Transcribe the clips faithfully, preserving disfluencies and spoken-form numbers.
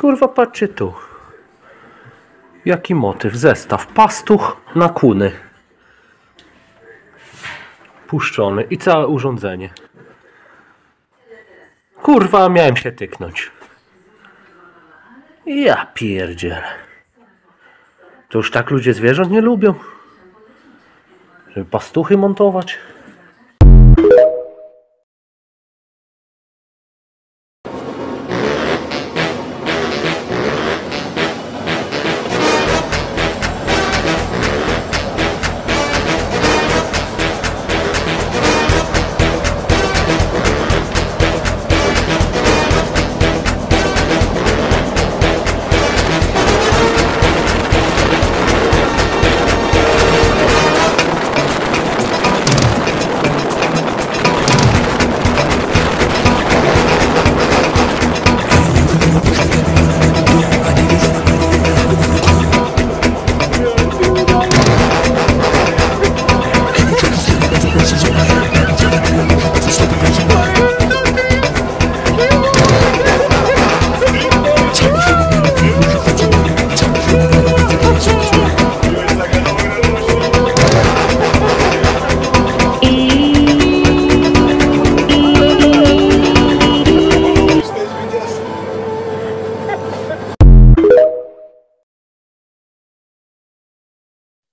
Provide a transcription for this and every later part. Kurwa, patrzcie tu. Jaki motyw, zestaw. Pastuch na kuny. Puszczony i całe urządzenie. Kurwa, miałem się tyknąć. Ja pierdzielę. To już tak ludzie zwierząt nie lubią? Żeby pastuchy montować?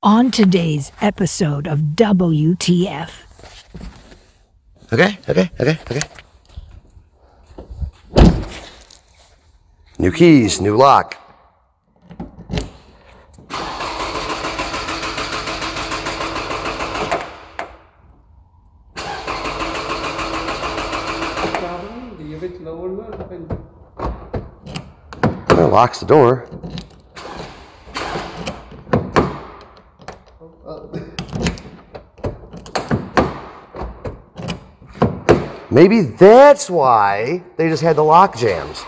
On today's episode of W T F. Okay, okay, okay, okay. New keys, new lock. Well, it locks the door. Maybe that's why they just had the lock jams.